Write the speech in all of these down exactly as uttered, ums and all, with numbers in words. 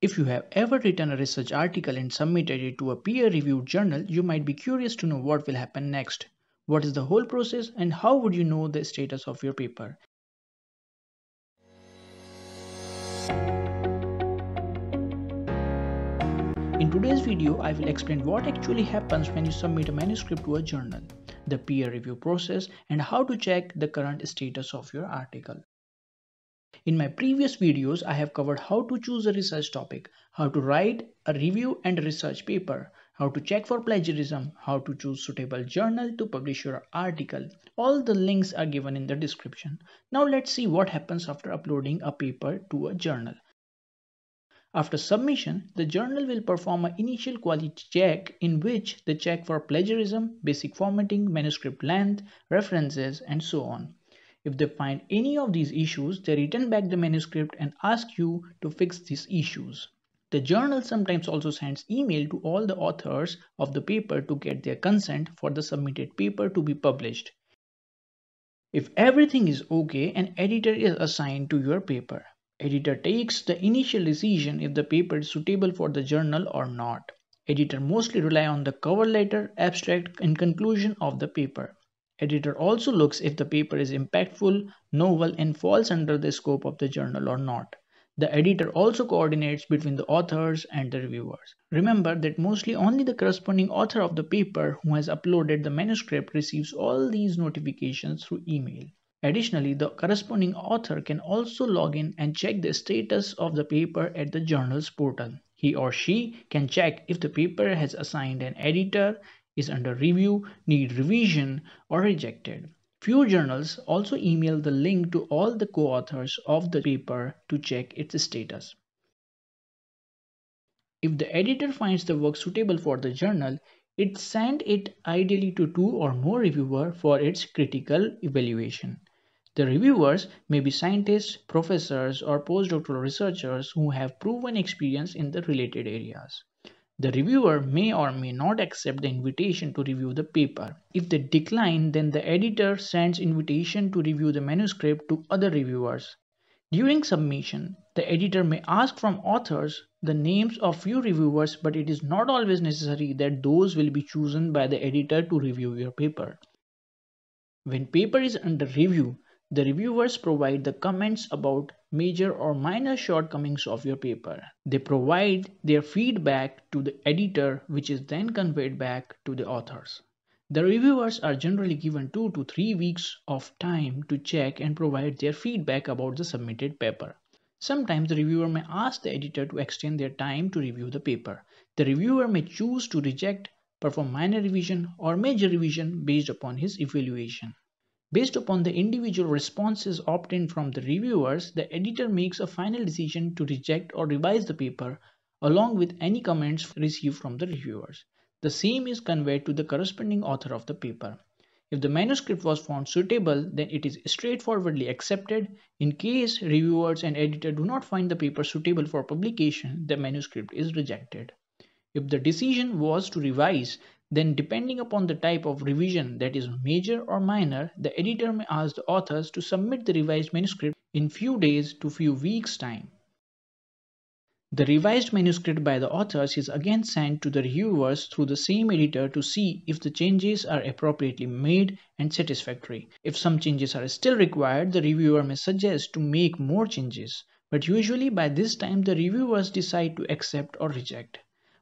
If you have ever written a research article and submitted it to a peer-reviewed journal, you might be curious to know what will happen next. What is the whole process and how would you know the status of your paper? In today's video, I will explain what actually happens when you submit a manuscript to a journal, the peer review process, and how to check the current status of your article. In my previous videos, I have covered how to choose a research topic, how to write a review and research paper, how to check for plagiarism, how to choose suitable journal to publish your article. All the links are given in the description. Now let's see what happens after uploading a paper to a journal. After submission, the journal will perform an initial quality check in which they check for plagiarism, basic formatting, manuscript length, references, and so on. If they find any of these issues, they return back the manuscript and ask you to fix these issues. The journal sometimes also sends email to all the authors of the paper to get their consent for the submitted paper to be published. If everything is okay, an editor is assigned to your paper. Editor takes the initial decision if the paper is suitable for the journal or not. Editor mostly rely on the cover letter, abstract, and conclusion of the paper. Editor also looks if the paper is impactful, novel, and falls under the scope of the journal or not. The editor also coordinates between the authors and the reviewers. Remember that mostly only the corresponding author of the paper who has uploaded the manuscript receives all these notifications through email. Additionally, the corresponding author can also log in and check the status of the paper at the journal's portal. He or she can check if the paper has assigned an editor, is under review, need revision, or rejected. Few journals also email the link to all the co-authors of the paper to check its status. If the editor finds the work suitable for the journal, it sends it ideally to two or more reviewers for its critical evaluation. The reviewers may be scientists, professors, or postdoctoral researchers who have proven experience in the related areas. The reviewer may or may not accept the invitation to review the paper. If they decline, then the editor sends invitation to review the manuscript to other reviewers. During submission, the editor may ask from authors the names of few reviewers, but it is not always necessary that those will be chosen by the editor to review your paper. When paper is under review, the reviewers provide the comments about major or minor shortcomings of your paper. They provide their feedback to the editor, which is then conveyed back to the authors. The reviewers are generally given two to three weeks of time to check and provide their feedback about the submitted paper. Sometimes the reviewer may ask the editor to extend their time to review the paper. The reviewer may choose to reject, perform minor revision, or major revision based upon his evaluation. Based upon the individual responses obtained from the reviewers, the editor makes a final decision to reject or revise the paper, along with any comments received from the reviewers. The same is conveyed to the corresponding author of the paper. If the manuscript was found suitable, then it is straightforwardly accepted. In case reviewers and editor do not find the paper suitable for publication, the manuscript is rejected. If the decision was to revise, then depending upon the type of revision, that is major or minor, the editor may ask the authors to submit the revised manuscript in few days to few weeks time. The revised manuscript by the authors is again sent to the reviewers through the same editor to see if the changes are appropriately made and satisfactory. If some changes are still required, the reviewer may suggest to make more changes, but usually by this time the reviewers decide to accept or reject.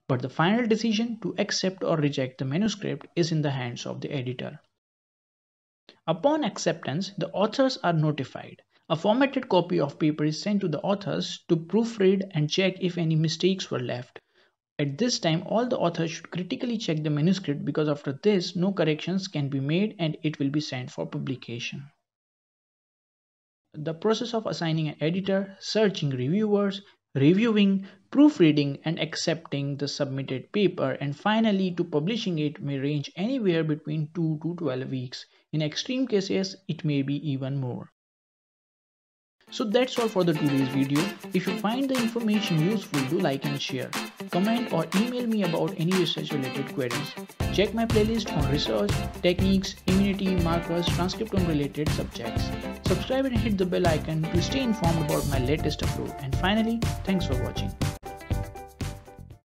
But the final decision to accept or reject the manuscript is in the hands of the editor. Upon acceptance, the authors are notified. A formatted copy of paper is sent to the authors to proofread and check if any mistakes were left. At this time, all the authors should critically check the manuscript because after this, no corrections can be made and it will be sent for publication. The process of assigning an editor, searching reviewers, reviewing, proofreading, and accepting the submitted paper and finally to publishing it may range anywhere between two to twelve weeks. In extreme cases, it may be even more. So that's all for the today's video. If you find the information useful, do like and share, comment or email me about any research related queries. Check my playlist on research, techniques, immunity, markers, transcriptome related subjects. Subscribe and hit the bell icon to stay informed about my latest upload. And finally, thanks for watching.